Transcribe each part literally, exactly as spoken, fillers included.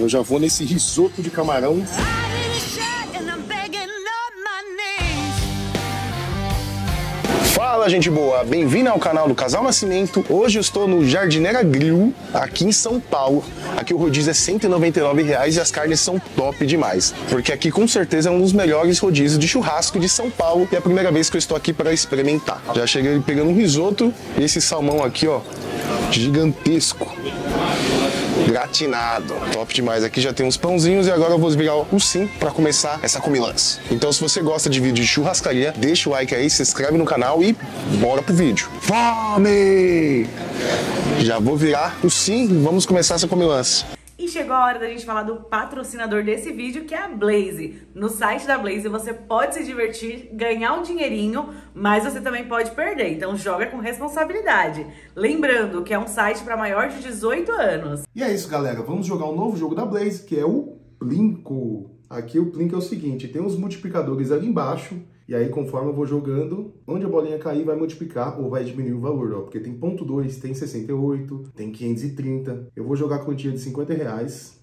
Eu já vou nesse risoto de camarão. Fala, gente boa! Bem-vindo ao canal do Casal Nascimento. Hoje eu estou no Jardineira Grill, aqui em São Paulo. Aqui o rodízio é cento e noventa e nove reais e as carnes são top demais. Porque aqui, com certeza, é um dos melhores rodízios de churrasco de São Paulo. E é a primeira vez que eu estou aqui para experimentar. Já cheguei pegando um risoto e esse salmão aqui, ó, gigantesco. Gratinado, top demais. Aqui já tem uns pãozinhos e agora eu vou virar o sim para começar essa comilança. Então, se você gosta de vídeo de churrascaria, deixa o like aí, se inscreve no canal e bora pro vídeo. Fome! Já vou virar o sim e vamos começar essa comilança. E chegou a hora da gente falar do patrocinador desse vídeo, que é a Blaze. No site da Blaze você pode se divertir, ganhar um dinheirinho, mas você também pode perder, então joga com responsabilidade. Lembrando que é um site para maior de dezoito anos. E é isso, galera, vamos jogar um novo jogo da Blaze, que é o Plinko. Aqui o Plinko é o seguinte, tem uns multiplicadores ali embaixo, e aí conforme eu vou jogando, onde a bolinha cair vai multiplicar ou vai diminuir o valor, ó. Porque tem ponto dois, tem sessenta e oito, tem quinhentos e trinta. Eu vou jogar a quantia de cinquenta reais,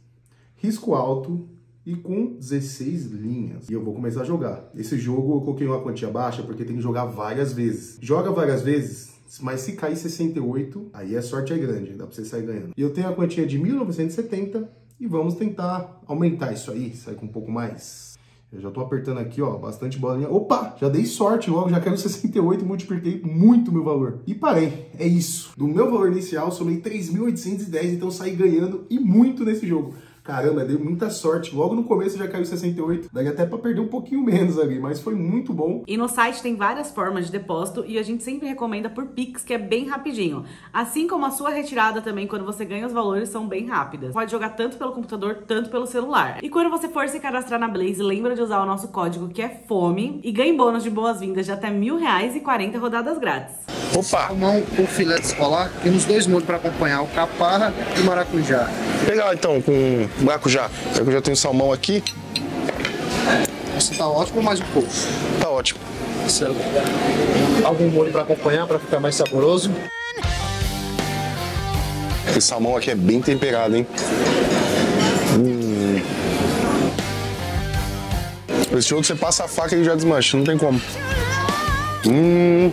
risco alto e com dezesseis linhas. E eu vou começar a jogar. Esse jogo eu coloquei uma quantia baixa porque tem que jogar várias vezes. Joga várias vezes, mas se cair sessenta e oito, aí a sorte é grande, dá pra você sair ganhando. E eu tenho a quantia de mil novecentos e setenta e vamos tentar aumentar isso aí, sair com um pouco mais. Eu já tô apertando aqui, ó, bastante bolinha. Opa, já dei sorte logo, já quero sessenta e oito, multipliquei muito meu valor. E parei, é isso. Do meu valor inicial, somei três mil oitocentos e dez, então saí ganhando e muito nesse jogo. Caramba, deu muita sorte. Logo no começo já caiu sessenta e oito, daí até pra perder um pouquinho menos ali, mas foi muito bom. E no site tem várias formas de depósito e a gente sempre recomenda por Pix, que é bem rapidinho. Assim como a sua retirada também, quando você ganha os valores, são bem rápidas. Pode jogar tanto pelo computador, tanto pelo celular. E quando você for se cadastrar na Blaze, lembra de usar o nosso código, que é FOME, e ganhe bônus de boas-vindas de até mil reais e quarenta rodadas grátis. Opa! Tomar o filé de escolar e nos dois molhos para acompanhar, o caparra e o maracujá. Legal, então, com... maracujá. Eu já tenho salmão aqui. Você tá ótimo ou mais um pouco? Tá ótimo. Excelente. Algum molho para acompanhar, para ficar mais saboroso? Esse salmão aqui é bem temperado, hein? Hum. Esse jogo você passa a faca e ele já desmancha, não tem como. Hum.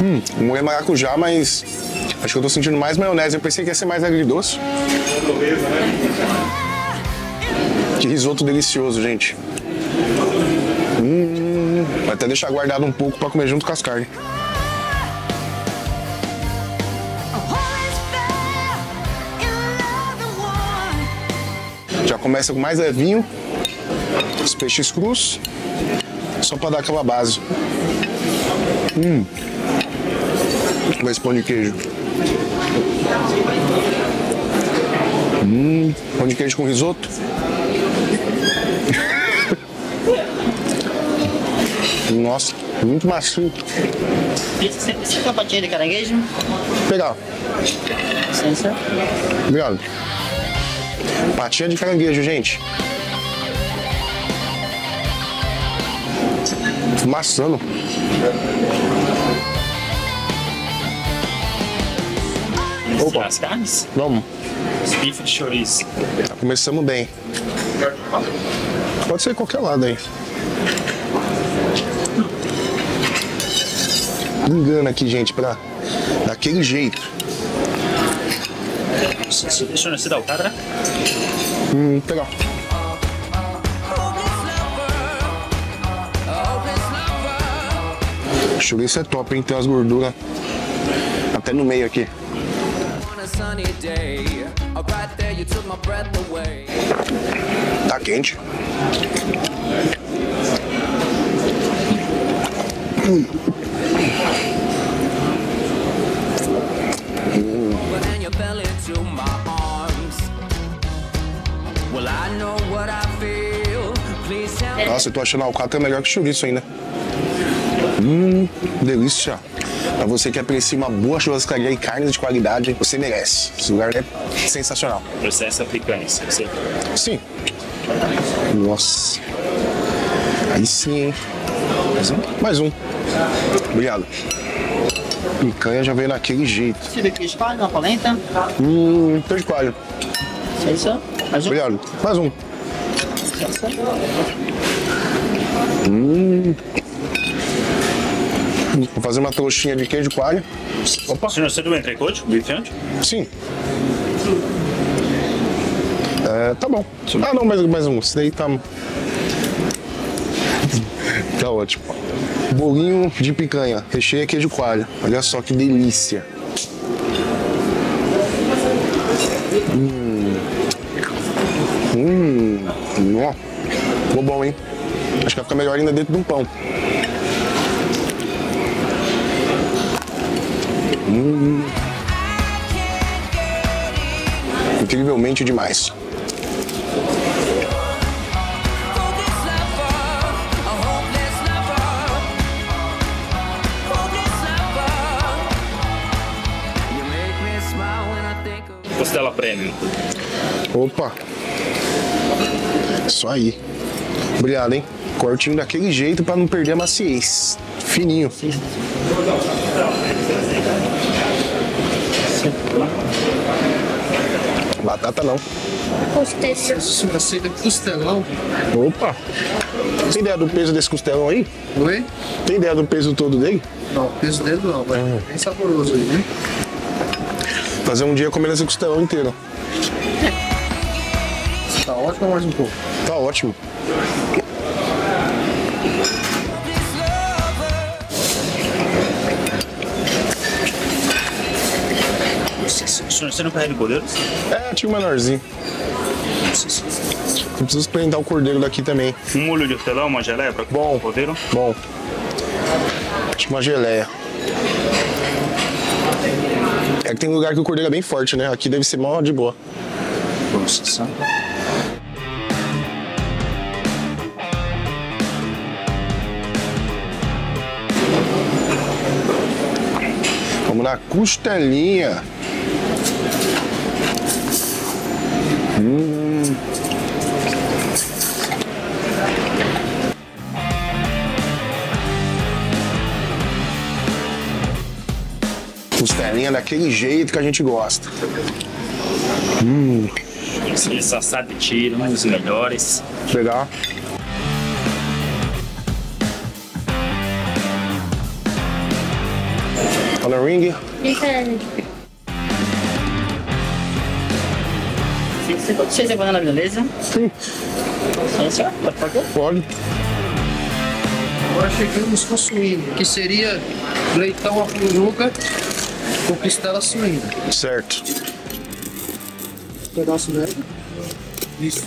Hum, o molho é maracujá, mas... acho que eu tô sentindo mais maionese. Eu pensei que ia ser mais agridoce. Que risoto delicioso, gente. Hum, vai até deixar guardado um pouco pra comer junto com as carnes. Já começa com mais levinho. Os peixes crus. Só pra dar aquela base. Hum. Mais pão de queijo. Hum, pão de queijo com risoto. Nossa, muito macio. Você quer uma patinha de caranguejo? Pegar. Licença. Obrigado. Patinha de caranguejo, gente. Maçando. Opa. As carnes? Vamos. Bife de chouriço. Já começamos bem. Pode ser qualquer lado aí. Engana aqui, gente, pra... daquele jeito. Deixa eu descer da alcatra. Hum, legal. O chouriço é top, hein? Tem umas gorduras até no meio aqui. Tá quente. Hum. Hum. Nossa, eu tô achando a alcatra melhor que chouriço ainda. Hum, delícia. Pra você que aprecia uma boa churrascaria e carnes de qualidade, você merece. Esse lugar é sensacional. Processa picante, você? Sim. Nossa. Aí sim, hein? Mais um? Mais um. Obrigado. Picanha já veio naquele jeito. Você vê que espalha uma polenta? Hum, três coalhos. Licença. Mais um. Obrigado. Mais um. Licença. Hum. Vou fazer uma trouxinha de queijo coalho. Opa. Senhor, você deu um entrecote? Bifiante? Sim. É, tá bom. Sim. Ah, não, mais, mais um. Esse daí tá... Tá ótimo. Bolinho de picanha. Recheio é queijo coalho. Olha só que delícia. Hum. Hum. Ó. Ficou bom, hein? Acho que vai ficar melhor ainda dentro de um pão. Hum. Incrivelmente demais. Costela premium. Opa! Isso aí. Obrigado, hein? Cortinho daquele jeito pra não perder a maciez. Fininho. Sim. Batata não. Costela. Costelão. Opa! Tem ideia do peso desse costelão aí? Oi? Tem ideia do peso todo dele? Não, o peso dele não, mas é bem saboroso aí, né? Fazer um dia comendo esse costelão inteiro. Tá ótimo ou mais um pouco? Tá ótimo. Você não carrega o cordeiro? É, tinha um menorzinho. Eu preciso experimentar o cordeiro daqui também. Um molho de hortelão, uma geleia pra comer o cordeiro? Bom. Acho uma geleia. É que tem lugar que o cordeiro é bem forte, né? Aqui deve ser mó de boa. Nossa, sabe? Vamos na costelinha. Hum. Costelinha daquele jeito que a gente gosta. Hum. Esse assado de tiro, um dos melhores. Legal. On the ring? Você está fazendo a beleza? Sim. Pode pagar? Pode. Agora chegamos com suíno, que seria leitão à pururuca. Com costela suína. Certo. Um pedaço dela. Isso.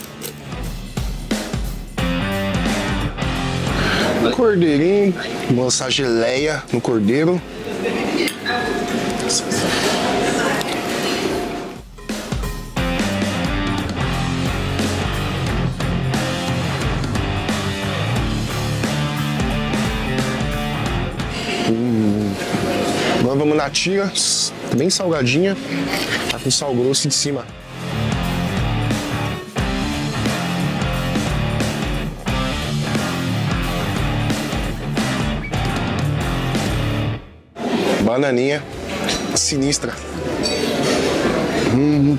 Cordeirinho. Vou lançar geleia no cordeiro. Agora vamos na tira, bem salgadinha, tá com sal grosso de cima. Bananinha sinistra. Hum.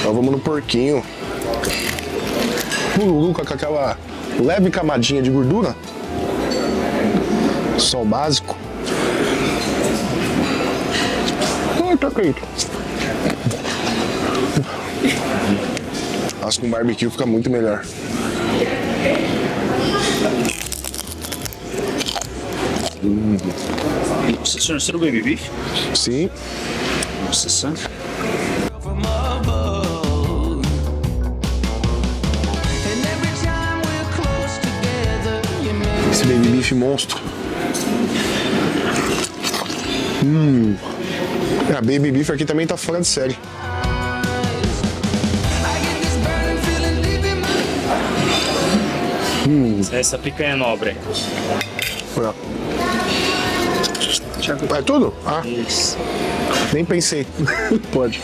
Agora vamos no porquinho. Pururuca com aquela leve camadinha de gordura. Só o básico. Acho que um barbecue fica muito melhor. Hum. Nossa senhora, você não bebe bife? Sim. Nossa senhora. Esse baby beef monstro. Hum. A baby beef aqui também tá fora de série. Hum. Essa picanha é nobre. É. É tudo? Ah. Isso. Nem pensei. Pode.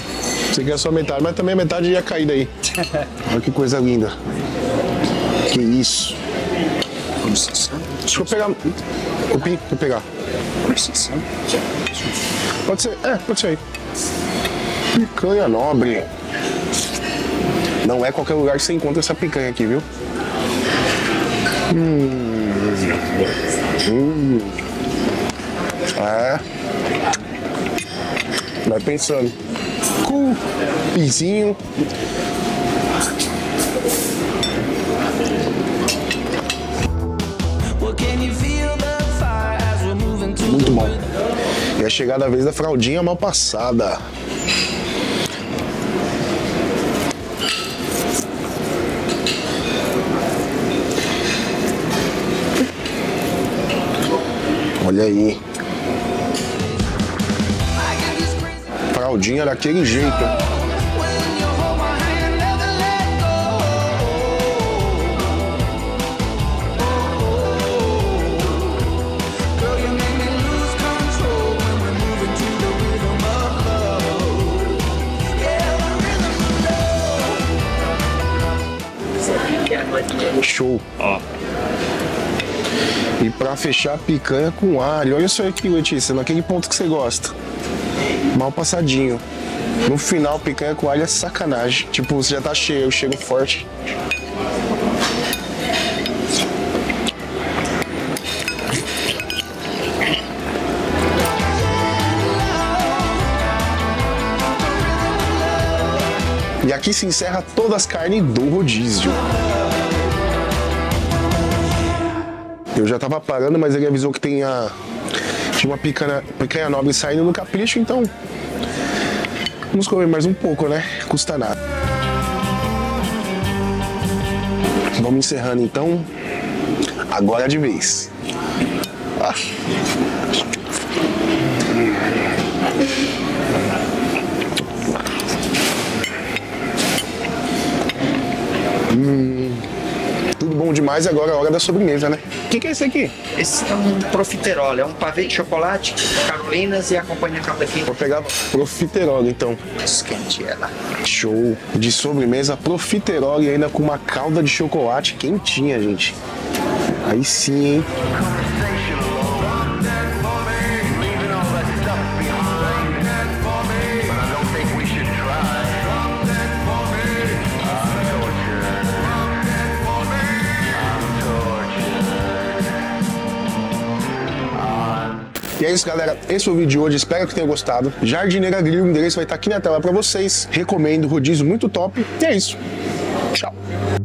Você quer só metade, mas também a metade ia cair daí. Olha que coisa linda. Que isso. Deixa eu pegar. Cupim, vou pegar. Pode ser, é, pode ser aí. Picanha nobre. Não é qualquer lugar que você encontra essa picanha aqui, viu? Hum. Hum. É. Vai pensando. Cupinzinho. Muito bom. E a chegada da vez da fraldinha mal passada. Olha aí. Fraldinha daquele jeito. Show. Ó. E pra fechar a picanha com alho. Olha só aqui, Letícia, naquele ponto que você gosta. Mal passadinho. No final, picanha com alho é sacanagem. Tipo, você já tá cheio, chego forte. E aqui se encerra todas as carnes do rodízio. Eu já tava parando, mas ele avisou que tem a, tinha uma picanha, picanha nobre saindo no capricho, então vamos comer mais um pouco, né? Custa nada. Vamos encerrando, então. Agora é de vez. Ah. Hum. Tudo bom demais, agora é a hora da sobremesa, né? O que, que é esse aqui? Esse é um profiterole, é um pavê de chocolate, carolinas e acompanha a calda quente. Vou pegar profiterole, então. Esquente ela. Show! De sobremesa, profiterole ainda com uma calda de chocolate quentinha, gente. Aí sim, hein? E é isso, galera. Esse foi o vídeo de hoje. Espero que tenha gostado. Jardineira Grill, o endereço vai estar aqui na tela pra vocês. Recomendo, rodízio muito top. E é isso. Tchau.